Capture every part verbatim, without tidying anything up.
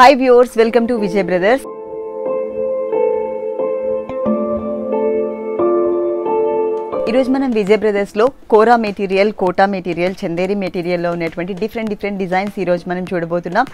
Hi viewers, welcome to Vijay Brothers. ఈరోజు మనం విజయ్ బ్రదర్స్లో కోరా మెటీరియల్, కోటా మెటీరియల్, చందేరి మెటీరియల్లో ఉన్నటువంటి డిఫరెంట్ డిఫరెంట్ డిజైన్స్ ఈరోజు మనం చూడబోతున్నాం.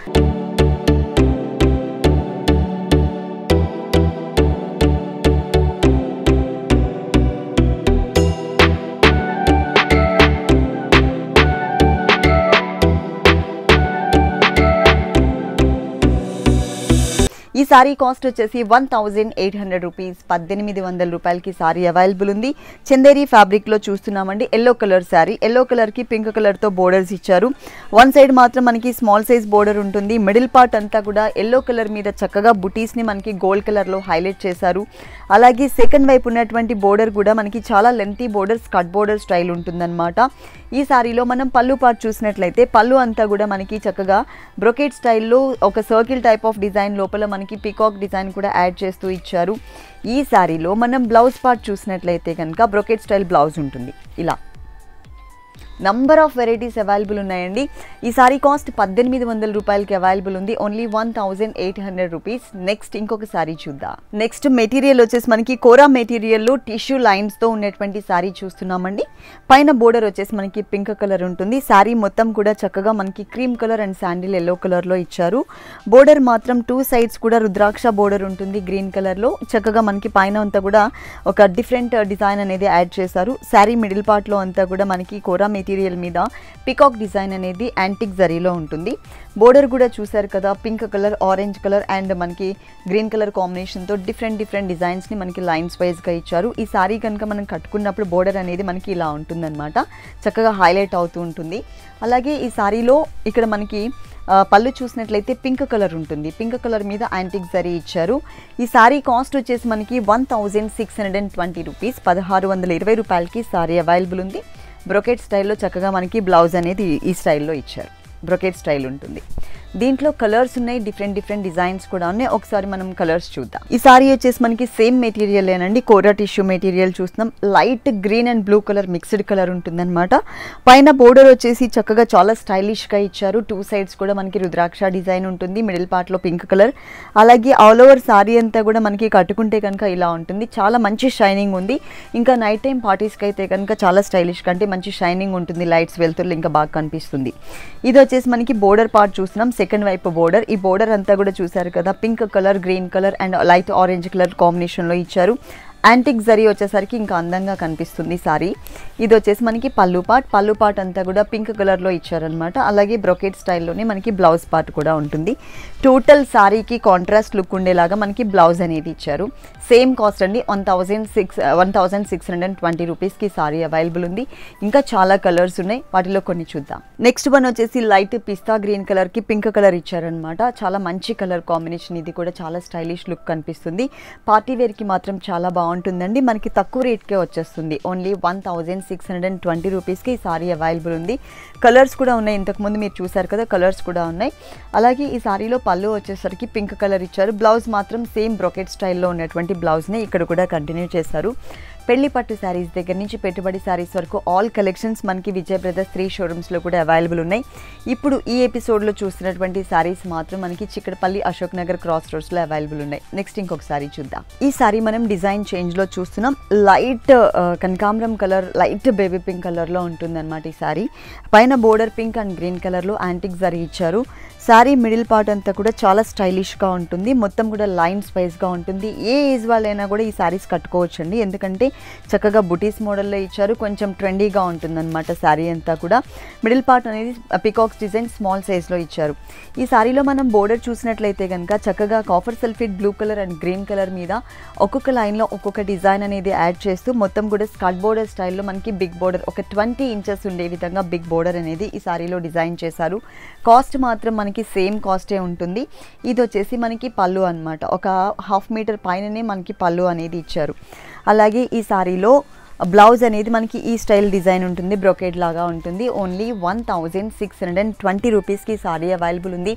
ఈ సారీ కాస్ట్ వచ్చేసి అట్ఠా వెయ్యి ఎనిమిది వందల రూపాయస్, పద్దెనిమిది వందల రూపాయలకి సారీ అవైలబుల్ ఉంది. చందేరి ఫ్యాబ్రిక్ లో చూస్తున్నామండి. Yellow colour sari, yellow colour కి పింక్ కలర్ తో బోర్డర్స్ ఇచ్చారు. వన్ సైడ్ మాత్రం మనకి స్మాల్ సైజ్ బోర్డర్ ఉంటుంది. మిడిల్ పార్ట్ అంతా కూడా ఎల్లో కలర్ మీద చక్కగా బుటీస్ ని మనకి గోల్డ్ కలర్ లో హైలైట్ చేశారు. అలాగే సెకండ్ వైపు ఉన్నటువంటి బోర్డర్ కూడా మనకి చాలా lengthy borders, cut border style ఉంటుందన్నమాట. ఈ సారీలో మనం పళ్ళు పార్ట్ చూసినట్లయితే పళ్ళు అంతా కూడా మనకి చక్కగా బ్రొకెట్ స్టైల్లో ఒక సర్కిల్ టైప్ ఆఫ్ డిజైన్ లోపల మనకి పికాక్ డిజైన్ కూడా యాడ్ చేస్తూ ఇచ్చారు. ఈ సారీలో మనం బ్లౌజ్ పార్ట్ చూసినట్లయితే కనుక బ్రొకెట్ స్టైల్ బ్లౌజ్ ఉంటుంది. ఇలా నంబర్ ఆఫ్ వెరైటీస్ అవైలబుల్ ఉన్నాయండి. ఈ సారీ కాస్ట్ పద్దెనిమిది వందల రూపాయలకి అవైలబుల్ ఉంది, only one thousand eight hundred rupees. Next ఇంకొక సారీ చూద్దాం. నెక్స్ట్ మెటీరియల్ వచ్చేసి మనకి కోరా మెటీరియల్లో టిష్యూ లైన్స్తో ఉన్నటువంటి సారీ చూస్తున్నామండి. పైన బోర్డర్ వచ్చేసి మనకి పింక్ కలర్ ఉంటుంది. సారీ మొత్తం కూడా చక్కగా మనకి cream colour and sandal yellow కలర్లో ఇచ్చారు. బోర్డర్ మాత్రం టూ సైడ్స్ కూడా రుద్రాక్ష బోర్డర్ ఉంటుంది గ్రీన్ కలర్లో. చక్కగా మనకి పైన అంతా కూడా ఒక డిఫరెంట్ డిజైన్ అనేది యాడ్ చేశారు. శారీ మిడిల్ పార్ట్లో అంతా కూడా మనకి కోరా మెటీరియల్ మీద పికాక్ డిజైన్ అనేది యాంటిక్ జరీలో ఉంటుంది. బోర్డర్ కూడా చూసారు కదా, pink colour, orange colour and మనకి గ్రీన్ కలర్ కాంబినేషన్తో డిఫరెంట్ డిఫరెంట్ డిజైన్స్ని మనకి లైన్స్ వైజ్గా ఇచ్చారు. ఈ సారీ కనుక మనం కట్టుకున్నప్పుడు బోర్డర్ అనేది మనకి ఇలా ఉంటుందన్నమాట, చక్కగా హైలైట్ అవుతూ ఉంటుంది. అలాగే ఈ సారీలో ఇక్కడ మనకి పళ్ళు చూసినట్లయితే పింక్ కలర్ ఉంటుంది. పింక్ కలర్ మీద యాంటిక్ జరీ ఇచ్చారు. ఈ సారీ కాస్ట్ వచ్చేసి మనకి one thousand six hundred and twenty rupees, పదహారు వందల ఇరవై రూపాయలకి సారీ అవైలబుల్ ఉంది. బ్రొకెట్ స్టైల్లో చక్కగా మనకి బ్లౌజ్ అనేది ఈ స్టైల్లో ఇచ్చారు. బ్రొకెట్ స్టైల్ ఉంటుంది. దీంట్లో కలర్స్ ఉన్నాయి, డిఫరెంట్ డిఫరెంట్ డిజైన్స్ కూడా ఉన్నాయి. ఒకసారి మనం కలర్స్ చూద్దాం. ఈ సారీ వచ్చేసి మనకి సేమ్ మెటీరియల్ ఏనండి, కోరా టిష్యూ మెటీరియల్ చూస్తున్నాం. Light green and blue colour mixed colour ఉంటుందన్నమాట. పైన బోర్డర్ వచ్చేసి చక్కగా చాలా స్టైలిష్గా ఇచ్చారు. టూ సైడ్స్ కూడా మనకి రుద్రాక్ష డిజైన్ ఉంటుంది. మిడిల్ పార్ట్లో పింక్ కలర్. అలాగే ఆల్ ఓవర్ సారీ అంతా కూడా మనకి కట్టుకుంటే కనుక ఇలా ఉంటుంది. చాలా మంచి షైనింగ్ ఉంది. ఇంకా నైట్ టైం పార్టీస్కి అయితే కనుక చాలా స్టైలిష్గా, అంటే మంచి షైనింగ్ ఉంటుంది. లైట్స్ వెళ్తుర్లు ఇంకా బాగా కనిపిస్తుంది. ఇది వచ్చేసి మనకి బోర్డర్ పార్ట్ చూస్తున్నాం. సెకండ్ వైపు బోర్డర్, ఈ బోర్డర్ అంతా కూడా చూసారు కదా, pink colour, green colour and light orange colour కాంబినేషన్లో ఇచ్చారు. యాంటిక్ జరీ వచ్చేసరికి ఇంకా అందంగా కనిపిస్తుంది సారీ. ఇది వచ్చేసి మనకి పళ్ళు పార్ట్, పళ్ళు పార్ట్ అంతా కూడా పింక్ కలర్లో ఇచ్చారనమాట. అలాగే బ్రొకెట్ స్టైల్లోనే మనకి బ్లౌజ్ పార్ట్ కూడా ఉంటుంది. టోటల్ సారీకి కాంట్రాస్ట్ లుక్ ఉండేలాగా మనకి బ్లౌజ్ అనేది ఇచ్చారు. సేమ్ కాస్ట్ అండి, one thousand six one thousand six hundred and twenty రూపీస్కి సారీ అవైలబుల్ ఉంది. ఇంకా చాలా కలర్స్ ఉన్నాయి, వాటిలో కొన్ని చూద్దాం. నెక్స్ట్ వన్ వచ్చేసి లైట్ పిస్తా గ్రీన్ కలర్కి పింక్ కలర్ ఇచ్చారనమాట. చాలా మంచి కలర్ కాంబినేషన్. ఇది కూడా చాలా స్టైలిష్ లుక్ కనిపిస్తుంది. పార్టీ వేర్కి మాత్రం చాలా బాగుంటుంది ఉంటుందండి. మనకి తక్కువ రేట్కే వచ్చేస్తుంది, only one thousand six hundred and twenty రూపీస్కి ఈ సారీ అవైలబుల్ ఉంది. కలర్స్ కూడా ఉన్నాయి, ఇంతకుముందు మీరు చూసారు కదా, కలర్స్ కూడా ఉన్నాయి. అలాగే ఈ సారీలో పళ్ళు వచ్చేసరికి పింక్ కలర్ ఇచ్చారు. బ్లౌజ్ మాత్రం సేమ్ బ్రొకెట్ స్టైల్లో ఉన్నటువంటి బ్లౌజ్ని ఇక్కడ కూడా కంటిన్యూ చేశారు. పెళ్లి పట్టు శారీస్ దగ్గర నుంచి పెట్టుబడి శారీస్ వరకు ఆల్ కలెక్షన్స్ మనకి విజయ్ బ్రదర్స్ త్రీ షోరూమ్స్లో కూడా అవైలబుల్ ఉన్నాయి. ఇప్పుడు ఈ ఎపిసోడ్లో చూసినటువంటి శారీస్ మాత్రం మనకి చిక్కడపల్లి అశోక్ నగర్ క్రాస్ రోడ్స్లో అవైలబుల్ ఉన్నాయి. నెక్స్ట్ ఇంకొక సారీ చూద్దాం. ఈ సారీ మనం డిజైన్ చేంజ్లో చూస్తున్నాం. లైట్ కనకాంబరం కలర్, లైట్ బేబీ పింక్ కలర్లో ఉంటుందన్నమాట ఈ సారీ. పైన బోర్డర్ పింక్ అండ్ గ్రీన్ కలర్లో యాంటిక్ జరీ ఇచ్చారు. సారీ మిడిల్ పార్ట్ అంతా కూడా చాలా స్టైలిష్గా ఉంటుంది. మొత్తం కూడా లైన్స్ వైజ్గా ఉంటుంది. ఏ ఏజ్ వాళ్ళైనా కూడా ఈ సారీస్ కట్టుకోవచ్చండి, ఎందుకంటే చక్కగా బుటీస్ మోడల్లో ఇచ్చారు. కొంచెం ట్రెండీగా ఉంటుందన్నమాట శారీ అంతా కూడా. మిడిల్ పార్ట్ అనేది పికాక్స్ డిజైన్ స్మాల్ సైజ్లో ఇచ్చారు. ఈ శారీలో మనం బోర్డర్ చూసినట్లయితే కనుక చక్కగా copper sulphate blue colour and green colour మీద ఒక్కొక్క లైన్లో ఒక్కొక్క డిజైన్ అనేది యాడ్ చేస్తూ మొత్తం కూడా స్కర్ట్ బోర్డర్ స్టైల్లో మనకి బిగ్ బోర్డర్, ఒక ట్వంటీ ఇంచెస్ ఉండే విధంగా బిగ్ బోర్డర్ అనేది ఈ శారీలో డిజైన్ చేశారు. కాస్ట్ మాత్రం మనకి సేమ్ కాస్టే ఉంటుంది. ఇది వచ్చేసి మనకి పళ్ళు అనమాట. ఒక హాఫ్ మీటర్ పైననే మనకి పళ్ళు అనేది ఇచ్చారు. అలాగే ఈ సారీలో బ్లౌజ్ అనేది మనకి ఈ స్టైల్ డిజైన్ ఉంటుంది, బ్రోకేడ్ లాగా ఉంటుంది. Only one thousand six hundred and twenty రూపీస్కి సారీ అవైలబుల్ ఉంది.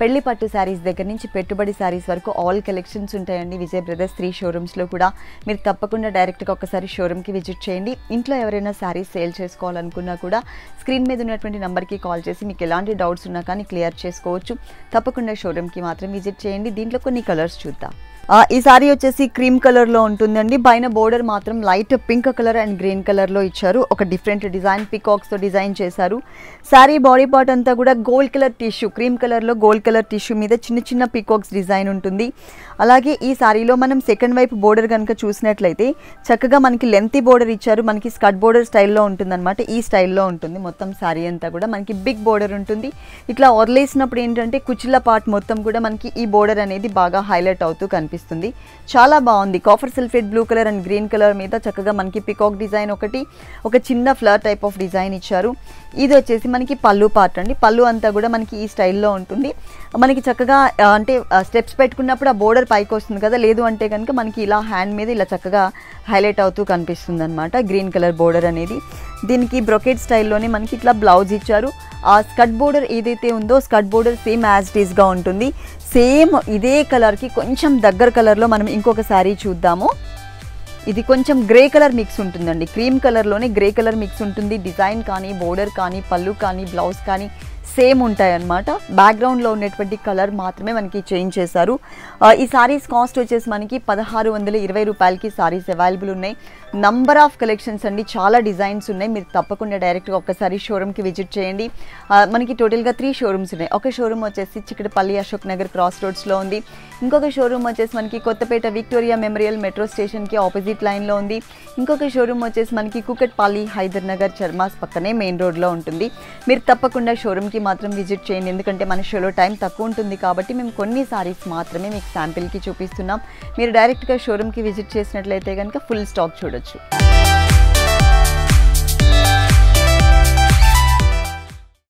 పెళ్లి పట్టు శారీస్ దగ్గర నుంచి పెట్టుబడి శారీస్ వరకు ఆల్ కలెక్షన్స్ ఉంటాయండి విజయ్ బ్రదర్స్ త్రీ షోరూమ్స్లో కూడా. మీరు తప్పకుండా డైరెక్ట్గా ఒకసారి షోరూమ్కి విజిట్ చేయండి. ఇంట్లో ఎవరైనా శారీస్ సేల్ చేసుకోవాలనుకున్నా కూడా స్క్రీన్ మీద ఉన్నటువంటి నెంబర్కి కాల్ చేసి మీకు ఎలాంటి డౌట్స్ ఉన్నా కానీ క్లియర్ చేసుకోవచ్చు. తప్పకుండా షోరూమ్కి మాత్రం విజిట్ చేయండి. దీంట్లో కొన్ని కలర్స్ చూద్దాం. ఈ సారీ వచ్చేసి క్రీమ్ కలర్లో ఉంటుందండి. పైన బోర్డర్ మాత్రం light pink colour and green కలర్లో ఇచ్చారు. ఒక డిఫరెంట్ డిజైన్ పికాక్స్తో డిజైన్ చేశారు. శారీ బాడీ పార్ట్ అంతా కూడా గోల్డ్ కలర్ టిష్యూ, క్రీమ్ కలర్లో గోల్డ్ కలర్ టిష్యూ మీద చిన్న చిన్న పికాక్స్ డిజైన్ ఉంటుంది. అలాగే ఈ సారీలో మనం సెకండ్ వైపు బోర్డర్ కనుక చూసినట్లయితే చక్కగా మనకి లెంతీ బోర్డర్ ఇచ్చారు. మనకి స్కర్ట్ బోర్డర్ స్టైల్లో ఉంటుందన్నమాట. ఈ స్టైల్లో ఉంటుంది మొత్తం శారీ అంతా కూడా. మనకి బిగ్ బోర్డర్ ఉంటుంది. ఇట్లా వదిలేసినప్పుడు ఏంటంటే కుచిల్లా పార్ట్ మొత్తం కూడా మనకి ఈ బోర్డర్ అనేది బాగా హైలైట్ అవుతూ కనిపిస్తుంది. చాలా బాగుంది. Copper sulphate blue colour and green colour మీద చక్కగా మనకి పికాక్ డిజైన్ ఒకటి, ఒక చిన్న ఫ్లవర్ టైప్ ఆఫ్ డిజైన్ ఇచ్చారు. ఇది వచ్చేసి మనకి పళ్ళు పార్ట్ అండి. పళ్ళు అంతా కూడా మనకి ఈ స్టైల్లో ఉంటుంది. మనకి చక్కగా అంటే స్టెప్స్ పెట్టుకున్నప్పుడు ఆ బోర్డర్ పైకి వస్తుంది కదా, లేదు అంటే కనుక మనకి ఇలా హ్యాండ్ మీద ఇలా చక్కగా హైలైట్ అవుతూ కనిపిస్తుంది అనమాట గ్రీన్ కలర్ బోర్డర్ అనేది. దీనికి బ్రొకెట్ స్టైల్లోనే మనకి ఇట్లా బ్లౌజ్ ఇచ్చారు. ఆ స్కర్ట్ బోర్డర్ ఏదైతే ఉందో skirt border same as it ఈస్గా ఉంటుంది. సేమ్ ఇదే కలర్కి కొంచెం దగ్గర కలర్లో మనం ఇంకొక శారీ చూద్దాము. ఇది కొంచెం గ్రే కలర్ మిక్స్ ఉంటుందండి. క్రీమ్ కలర్లోనే గ్రే కలర్ మిక్స్ ఉంటుంది. డిజైన్ కానీ బోర్డర్ కానీ పళ్ళు కానీ బ్లౌజ్ కానీ సేమ్ ఉంటాయన్నమాట. బ్యాక్గ్రౌండ్లో ఉన్నటువంటి కలర్ మాత్రమే మనకి చేంజ్ చేశారు. ఈ సారీస్ కాస్ట్ వచ్చేసి మనకి పదహారు వందల ఇరవై రూపాయలకి సారీస్ అవైలబుల్ ఉన్నాయి. నంబర్ ఆఫ్ కలెక్షన్స్ అండి, చాలా డిజైన్స్ ఉన్నాయి. మీరు తప్పకుండా డైరెక్ట్గా ఒక్కసారి షోరూమ్కి విజిట్ చేయండి. మనకి టోటల్గా త్రీ షోరూమ్స్ ఉన్నాయి. ఒక షోరూమ్ వచ్చేసి చిక్కడపల్లి అశోక్ నగర్ క్రాస్ రోడ్స్లో ఉంది. ఇంకొక షోరూమ్ వచ్చేసి మనకి కొత్తపేట విక్టోరియా మెమోరియల్ మెట్రో స్టేషన్కి ఆపోజిట్ లైన్లో ఉంది. ఇంకొక షోరూమ్ వచ్చేసి మనకి కూకట్పల్లి హైదర్నగర్ చర్మాస్ పక్కనే మెయిన్ రోడ్లో ఉంటుంది. మీరు తప్పకుండా షోరూమ్కి మాత్రం విజిట్ చేయండి. ఎందుకంటే మన షోలో టైం తక్కువ ఉంటుంది కాబట్టి మేము కొన్ని సారీస్ మాత్రమే మీకు శాంపిల్కి చూపిస్తున్నాం. మీరు డైరెక్ట్గా షోరూమ్కి విజిట్ చేసినట్లయితే కనుక ఫుల్ స్టాక్ చూడొచ్చు.